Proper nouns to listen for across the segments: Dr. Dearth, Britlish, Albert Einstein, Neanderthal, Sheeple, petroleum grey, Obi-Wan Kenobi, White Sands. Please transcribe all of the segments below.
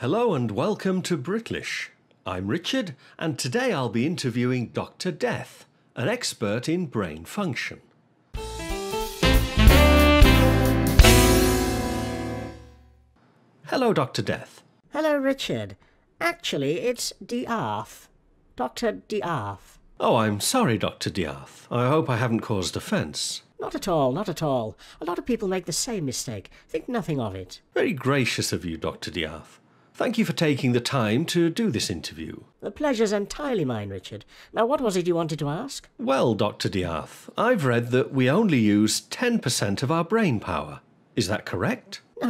Hello and welcome to British. I'm Richard, and today I'll be interviewing Dr. Dearth, an expert in brain function. Hello, Dr. Dearth. Hello, Richard. Actually, it's Dearth. Dr. Dearth. Oh, I'm sorry, Dr. Dearth. I hope I haven't caused offence. Not at all, not at all. A lot of people make the same mistake. Think nothing of it. Very gracious of you, Dr. Dearth. Thank you for taking the time to do this interview. The pleasure's entirely mine, Richard. Now, what was it you wanted to ask? Well, Dr. Dearth, I've read that we only use 10% of our brain power. Is that correct? No,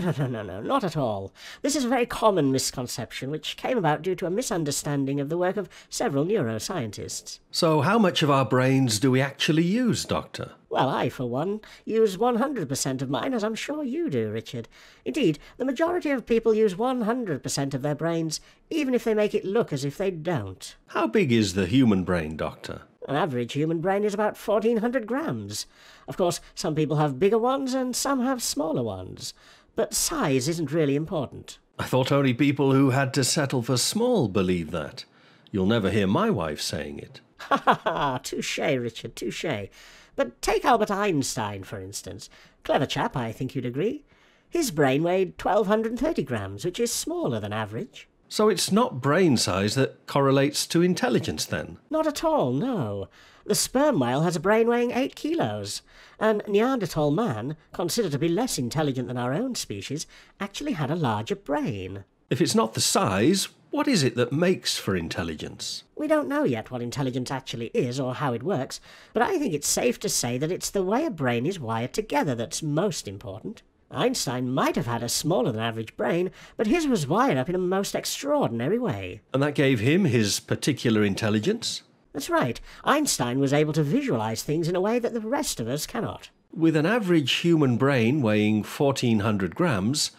not at all. This is a very common misconception which came about due to a misunderstanding of the work of several neuroscientists. So how much of our brains do we actually use, Doctor? Well, I, for one, use 100% of mine, as I'm sure you do, Richard. Indeed, the majority of people use 100% of their brains, even if they make it look as if they don't. How big is the human brain, Doctor? An average human brain is about 1,400 grams. Of course, some people have bigger ones and some have smaller ones. But size isn't really important. I thought only people who had to settle for small believed that. You'll never hear my wife saying it. Touché, Richard, touché. But take Albert Einstein, for instance. Clever chap, I think you'd agree. His brain weighed 1,230 grams, which is smaller than average. So it's not brain size that correlates to intelligence, then? Not at all, no. The sperm whale has a brain weighing 8 kilos, and Neanderthal man, considered to be less intelligent than our own species, actually had a larger brain. If it's not the size, what is it that makes for intelligence? We don't know yet what intelligence actually is or how it works, but I think it's safe to say that it's the way a brain is wired together that's most important. Einstein might have had a smaller than average brain, but his was wired up in a most extraordinary way. And that gave him his particular intelligence? That's right. Einstein was able to visualise things in a way that the rest of us cannot. With an average human brain weighing 1,400 grams,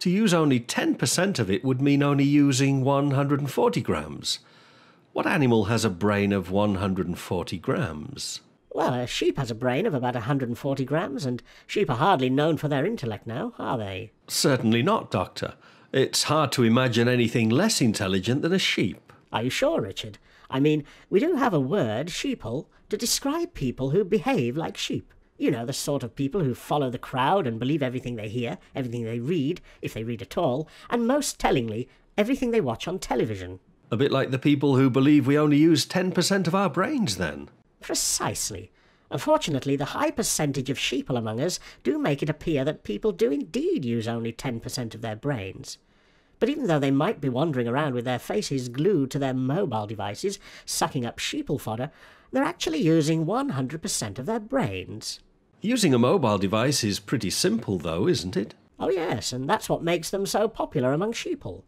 to use only 10% of it would mean only using 140 grams. What animal has a brain of 140 grams? Well, a sheep has a brain of about 140 grams, and sheep are hardly known for their intellect now, are they? Certainly not, Doctor. It's hard to imagine anything less intelligent than a sheep. Are you sure, Richard? I mean, we do have a word, sheeple, to describe people who behave like sheep. You know, the sort of people who follow the crowd and believe everything they hear, everything they read, if they read at all, and most tellingly, everything they watch on television. A bit like the people who believe we only use 10% of our brains, then. Precisely. Unfortunately, the high percentage of sheeple among us do make it appear that people do indeed use only 10% of their brains. But even though they might be wandering around with their faces glued to their mobile devices, sucking up sheeple fodder, they're actually using 100% of their brains. Using a mobile device is pretty simple, though, isn't it? Oh yes, and that's what makes them so popular among sheeple.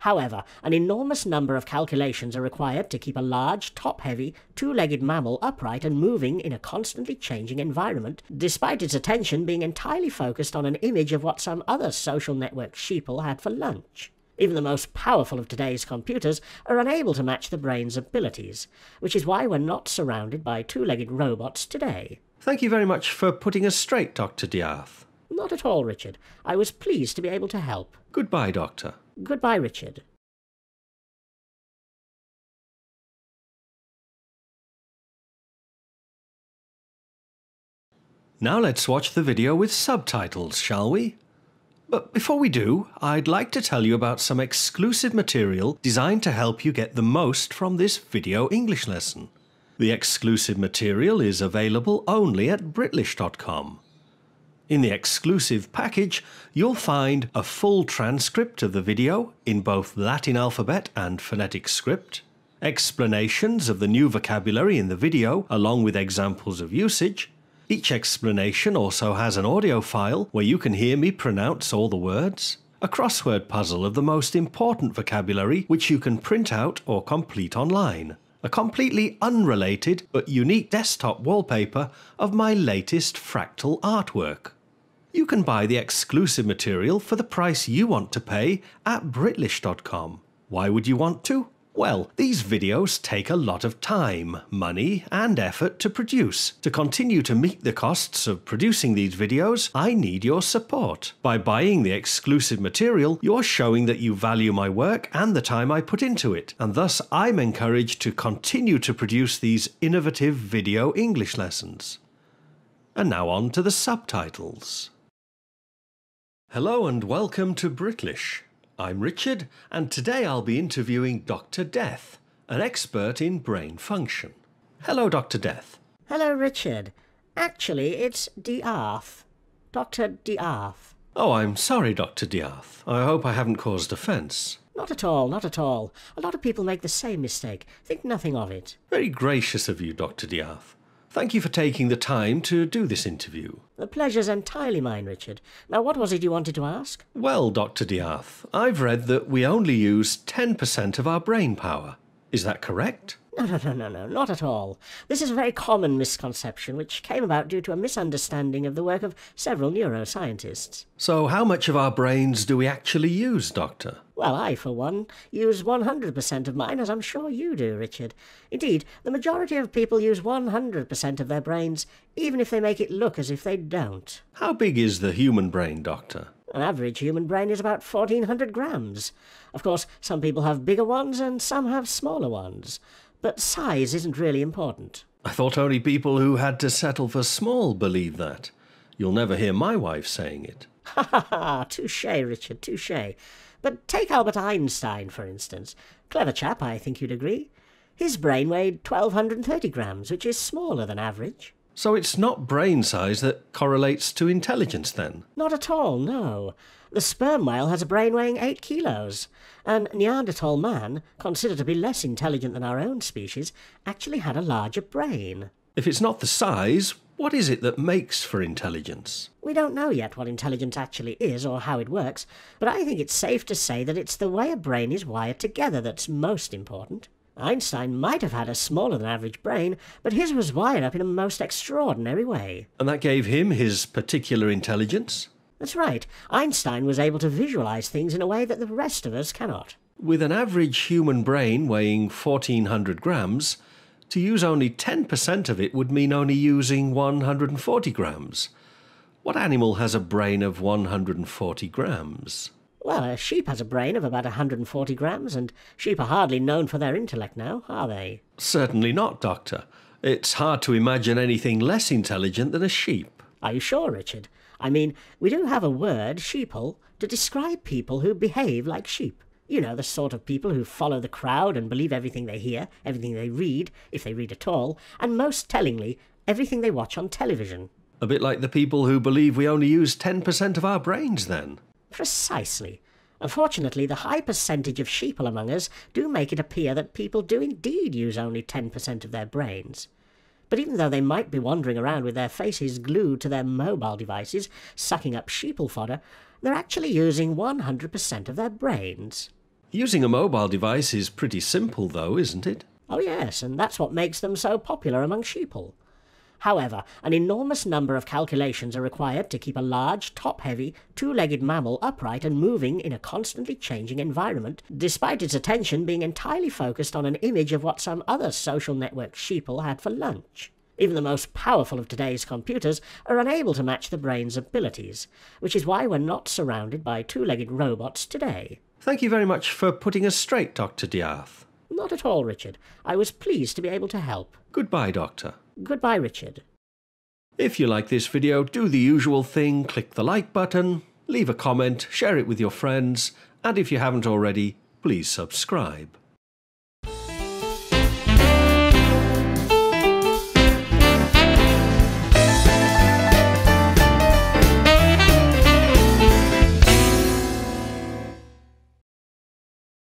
However, an enormous number of calculations are required to keep a large, top-heavy, two-legged mammal upright and moving in a constantly changing environment, despite its attention being entirely focused on an image of what some other social network sheeple had for lunch. Even the most powerful of today's computers are unable to match the brain's abilities, which is why we're not surrounded by two-legged robots today. Thank you very much for putting us straight, Dr. Dearth. Not at all, Richard. I was pleased to be able to help. Goodbye, Doctor. Goodbye, Richard. Now let's watch the video with subtitles, shall we? But before we do, I'd like to tell you about some exclusive material designed to help you get the most from this video English lesson. The exclusive material is available only at Britlish.com. In the exclusive package, you'll find a full transcript of the video in both Latin alphabet and phonetic script, explanations of the new vocabulary in the video along with examples of usage. Each explanation also has an audio file where you can hear me pronounce all the words, a crossword puzzle of the most important vocabulary which you can print out or complete online, a completely unrelated but unique desktop wallpaper of my latest fractal artwork. You can buy the exclusive material for the price you want to pay at Britlish.com. Why would you want to? Well, these videos take a lot of time, money, and effort to produce. To continue to meet the costs of producing these videos, I need your support. By buying the exclusive material, you're showing that you value my work and the time I put into it, and thus I'm encouraged to continue to produce these innovative video English lessons. And now on to the subtitles. Hello and welcome to British. I'm Richard, and today I'll be interviewing Dr. Dearth, an expert in brain function. Hello, Dr. Dearth. Hello, Richard. Actually, it's Dearth. Dr. Dearth. Oh, I'm sorry, Dr. Dearth. I hope I haven't caused offence. Not at all, not at all. A lot of people make the same mistake. Think nothing of it. Very gracious of you, Dr. Dearth. Thank you for taking the time to do this interview. The pleasure's entirely mine, Richard. Now, what was it you wanted to ask? Well, Dr. Dearth, I've read that we only use 10% of our brain power. Is that correct? No, not at all. This is a very common misconception which came about due to a misunderstanding of the work of several neuroscientists. So how much of our brains do we actually use, Doctor? Well, I, for one, use 100% of mine, as I'm sure you do, Richard. Indeed, the majority of people use 100% of their brains, even if they make it look as if they don't. How big is the human brain, Doctor? An average human brain is about 1,400 grams. Of course, some people have bigger ones and some have smaller ones. But size isn't really important. I thought only people who had to settle for small believed that. You'll never hear my wife saying it. Touché, Richard, touché. But take Albert Einstein, for instance. Clever chap, I think you'd agree. His brain weighed 1,230 grams, which is smaller than average. So it's not brain size that correlates to intelligence, then? Not at all, no. The sperm whale has a brain weighing 8 kilos, and Neanderthal man, considered to be less intelligent than our own species, actually had a larger brain. If it's not the size, what is it that makes for intelligence? We don't know yet what intelligence actually is or how it works, but I think it's safe to say that it's the way a brain is wired together that's most important. Einstein might have had a smaller-than-average brain, but his was wired up in a most extraordinary way. And that gave him his particular intelligence? That's right. Einstein was able to visualise things in a way that the rest of us cannot. With an average human brain weighing 1,400 grams, to use only 10% of it would mean only using 140 grams. What animal has a brain of 140 grams? Well, a sheep has a brain of about 140 grams, and sheep are hardly known for their intellect now, are they? Certainly not, Doctor. It's hard to imagine anything less intelligent than a sheep. Are you sure, Richard? I mean, we do have a word, sheeple, to describe people who behave like sheep. You know, the sort of people who follow the crowd and believe everything they hear, everything they read, if they read at all, and most tellingly, everything they watch on television. A bit like the people who believe we only use 10% of our brains, then. Precisely. Unfortunately, the high percentage of sheeple among us do make it appear that people do indeed use only 10% of their brains. But even though they might be wandering around with their faces glued to their mobile devices, sucking up sheeple fodder, they're actually using 100% of their brains. Using a mobile device is pretty simple, though, isn't it? Oh yes, and that's what makes them so popular among sheeple. However, an enormous number of calculations are required to keep a large, top-heavy, two-legged mammal upright and moving in a constantly changing environment, despite its attention being entirely focused on an image of what some other social network sheeple had for lunch. Even the most powerful of today's computers are unable to match the brain's abilities, which is why we're not surrounded by two-legged robots today. Thank you very much for putting us straight, Dr. Dearth. Not at all, Richard. I was pleased to be able to help. Goodbye, Doctor. Goodbye, Richard. If you like this video, do the usual thing, click the like button, leave a comment, share it with your friends, and if you haven't already, please subscribe.